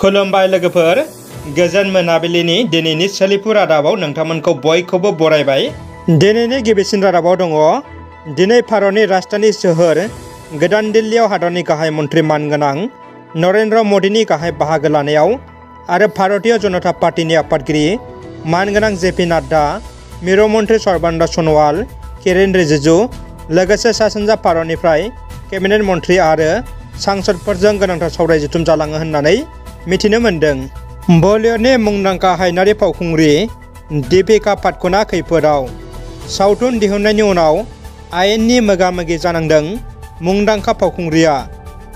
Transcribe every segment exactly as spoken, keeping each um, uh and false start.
खुलुमबाय लोगोफोर, गोजोन मोनाबिलिनि दिनैनि सोलिफु रादाबाव नोंथांमोनखौ बयखौबो बरायबाय। दिनैनि गिबिसिन रादाबाव दङ, दिनै भारतनि राजधानी सोहोर गोदान दिल्लीयाव हादरनि गाहाय मन्त्रि मानगोनां नरेंद्र मोदीनि गाहाय बाहागो लानायाव आरो भारतीय जनता पार्टीनि आफादगिरि मानगोनां जेपी नाड्डा, मिरु मन्त्रि सर्बानन्द सन'वाल, किरेन रिजिजु लोगोसे सा सानजा भारतनिफ्राय केबिनेट मन्त्रि आरो सांसदफोरजों गोनांथार सावरायजथुम जालाङो होननानै मिथिनो मोन्दों। बलिउडनि मुंदांखा हायनारि फावखुंग्रि दीपिका पादुक'णआ खैफोदाव। सावथुन दिहुननायनि उनाव आयेननि मोगा-मोगि जानांदों मुंदांखा फावखुंग्रिया।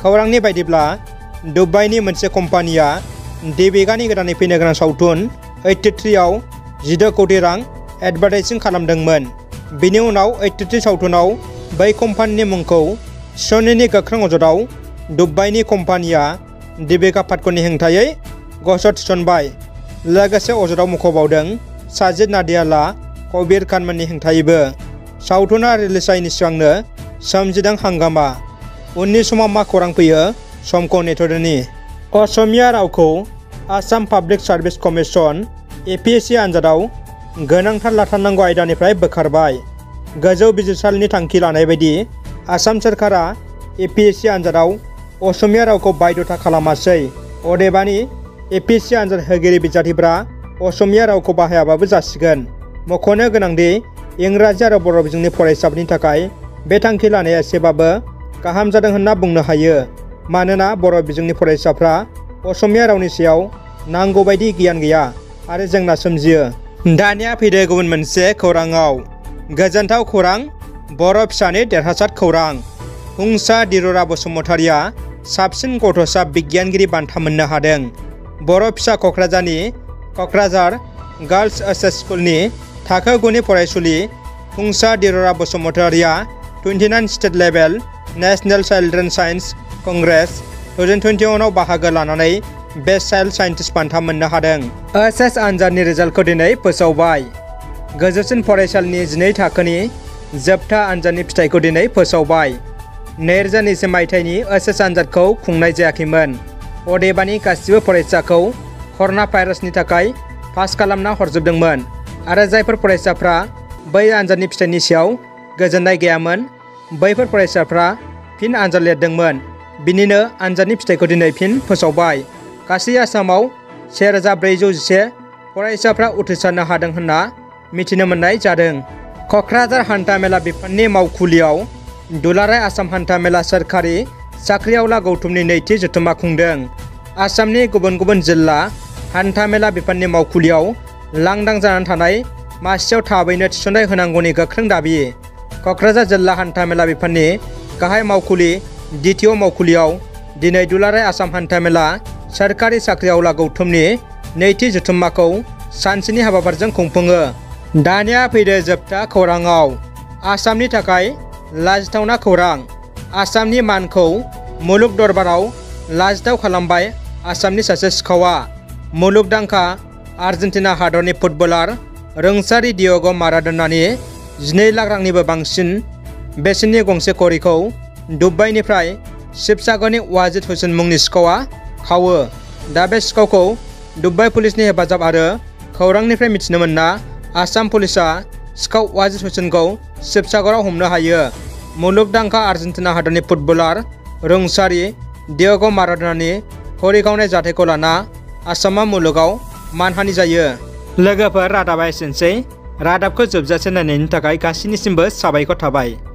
खौरांनि बायदिब्ला दुबाइनि मोनसे कम्पानिया दीपिकानि गोदानै फैनो गोनां सावथुन ओइटि थ्रिआव जिद' कौटि रां एडभार्टाइजिं खालामदोंमोन। बेनि उनाव ओइटि थ्रि सावथुनाव बै कम्पानिनि मुंखौ थिसननायनि गोख्रों अजदाव दुबाइनि कम्पानिया दीपिका पादुक'णनि हेंथायै गसर थिसनबाय। लोगोसे अजदाव मुख'बावदों साजिद नाडियाला, कबीर खानमोननि हेंथायैबो। सावथुना रिलिज जायैनि सिगांनो सोमजिदों हांगामा। उननि समाव मा खौरां फैयो समखौ नेथ'दोनि। असमिया रावखौ Assam public service commission A P S C आनजादाव गोनांथार लाथारनांगौ आयदानिफ्राय बोखारबाय। गोजौ बिजिरसालिनि थांखि लानाय बायदि आसाम सोरखारा ए पि एस सि आनजादाव असमिया रावखौ बायद'था खालामासै। अदेबानि ए पि एस सि आनजाद होगिरि बिजाथिफ्रा असमिया रावखौ बाहायाबाबो जासिगोन। मख'नो गोनांदि इंराजि आरो बर' बिजोंनि फरायसाफोरनि थाखाय बे थांखि लानाया एसेबाबो गाहाम जादों होनना बुंनो हायो, मानोना बर' बिजोंनि फरायसाफ्रा असमिया रावनि सायाव नांगौबायदि गियान गैया आरो जेंना सोमजियो। दानिया फैदो गुबुन मोनसे खौराङाव। गोजोनथाव खौरां, बर' फिसानि देरहासार खौरां। हुंसा दिरुरा बसुमतारिया साबसिन गथ'सा बिगियानगिरि बान्था मोननो हादों। बर' फिसा क'क्राझारनि क'क्राझार गार्लस एस एस स्कुलनि थाखो गुनि फरायसुलि हुंसा दिरुरा बसुमतारिया twenty nine state level national children science congress two thousand टुइन्टिवानआव बाहागो लानानै बेस्ट चाइल्ड साइन्टिस्ट बान्था मोननो हादों। एस एस आनजादनि रिजाल्टखौ दिनै फोसावबाय। गोजौसिन फरायसालिनि जिनै थाखोनि जोबथा आनजादनि फिथाइखौ दिनै फोसावबाय। नैरोजा नैजि मायथाइनि एस एस आनजादखौ खुंनाय जायाखैमोन। अदेबानि गासिबो फरायसाखौ कर'ना भाइरासनि थाखाय पास खालामना हरजोबदोंमोन आरो जायफोर फरायसाफ्रा बै आनजादनि फिथाइनि सायाव गोजोननाय गैयामोन बैफोर फरायसाफ्रा फिन आनजाद लिरदोंमोन। बिनिनो आनजादनि फिथाइखौ दिनै फिन फोसावबाय। गासै आसामाव से रोजा ब्रैजौ जिसे फरायसाफ्रा उथ्रिसारनो हादों होनना मिथिनो मोननाय जादों। क'क्राझार हान्था मेला बिफाननि मावखुलियाव दुलाराय आसाम हान्था मेला सोरखारि साख्रिआवला गौथुमनि नैथि जथुम्मा खुंदों। आसामनि गुबुन गुबुन जिल्ला हान्था मेला बिफाननि मावखुलियाव लांदां जानानै थानाय मासियाव थाबैनो थिसनथाइ होनांगौनि गोख्रों दाबि। क'क्राझार जिल्ला हान्था मेला बिफाननि गाहाय मावखुलि डिटिअ मावखुलियाव दिनै दुलाराय आसाम हान्था मेला सरकारि साख्रिआवला गौथुमनि नैथि जथुम्माखौ सानसेनि हाबाफारिजों खुंफुङो। दानिया फैदो जोबथा खौराङाव। आसामनि थाखाय लाजिथावना खौरां। आसामनि मानखौ मुलुग दरबाराव लाजिथाव खालामबाय आसामनि सासे सिखावा। मुलुगदांखा आर्जेन्टिना हादरनि फुटबलार रोंसारि डियेग' माराड'नानि जिनै लाख रांनिबो बांसिन बेसेननि गंसे घड़ीखौ दुबाइनिफ्राय शिबसागरनि वाजिद हुसैन मुंनि सिखावा खावो। दा बे सिखावखौ दुबाइ पुलिसनि हेफाजाब आरो खौरांनिफ्राय मिथिनो मोना आसाम पुलिसा सिखाव वाजिद हुसैनखौ शिबसागराव हमनो हायो। मुलुगदांखा आर्जेन्टिना हादरनि फुटबलार रोंसारि डियेग' माराड'नानि घड़ी गावनाय जाथायखौ लाना आसामा मुलुगाव मानहानि जायो। लोगोफोर, रादाबा एसेनोसै। रादाबखौ जोबजासे नायनायनि थाखाय गासैनिसिमबो साबायखर थाबाय।